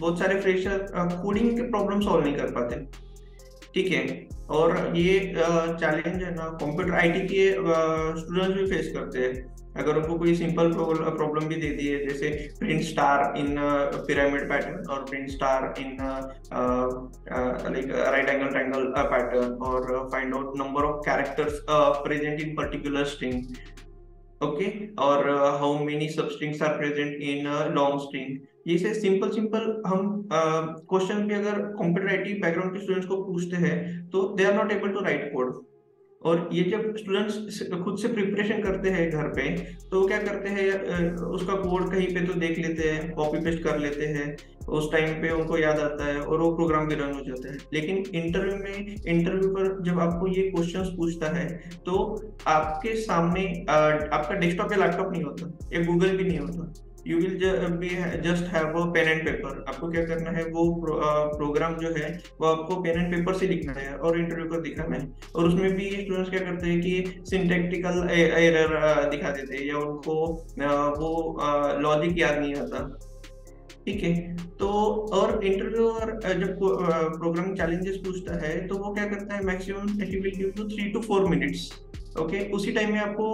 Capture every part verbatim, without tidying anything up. बहुत सारे fresher coding के प्रॉब्लम सॉल्व नहीं कर पाते, ठीक है। और ये चैलेंज है ना कंप्यूटर आईटी के स्टूडेंट्स भी फेस करते हैं। अगर उनको कोई सिंपल प्रॉब्लम भी दे दी है, जैसे print star in pyramid pattern और print star in like right angle triangle pattern और find out number of characters present in particular string, okay, और how many substrings are present in long string. ये से simple simple हम question uh, भी अगर computer IT background के students को पूछते हैं तो they are not able to write code. और ये जब स्टूडेंट्स खुद से प्रिपरेशन करते हैं घर पे, तो क्या करते हैं, उसका कोड कहीं पे तो देख लेते हैं, कॉपी पेस्ट कर लेते हैं, उस टाइम पे उनको याद आता है और वो प्रोग्राम भी रन हो जाता है। लेकिन इंटरव्यू में इंटरव्यू पर जब आपको ये क्वेश्चंस पूछता है तो आपके सामने आपका डेस्कटॉप या लैपटॉप नहीं होता, एक गूगल भी नहीं होता। You will just have a pen and paper. आपको क्या करना है, वो प्रो, आ, प्रोग्राम जो है वो आपको पेन एंड पेपर से लिखना है और इंटरव्यू पर दिखाना है। और उसमें भी स्टूडेंट्स क्या करते हैं कि सिंटैक्टिकल एरर दिखा देते हैं या उनको आ, वो लॉजिक याद नहीं आता, ठीक है। तो और इंटरव्यूअर जब प्रोग्रामिंग चैलेंजेस पूछता है तो वो क्या करता है, maximum he will give you three two four minutes, okay okay, उसी टाइम में आपको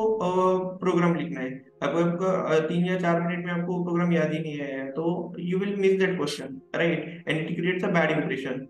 प्रोग्राम लिखना है। अब आपका तीन या चार मिनट में आपको प्रोग्राम याद ही नहीं है तो you will miss that question, right, and it creates a bad impression.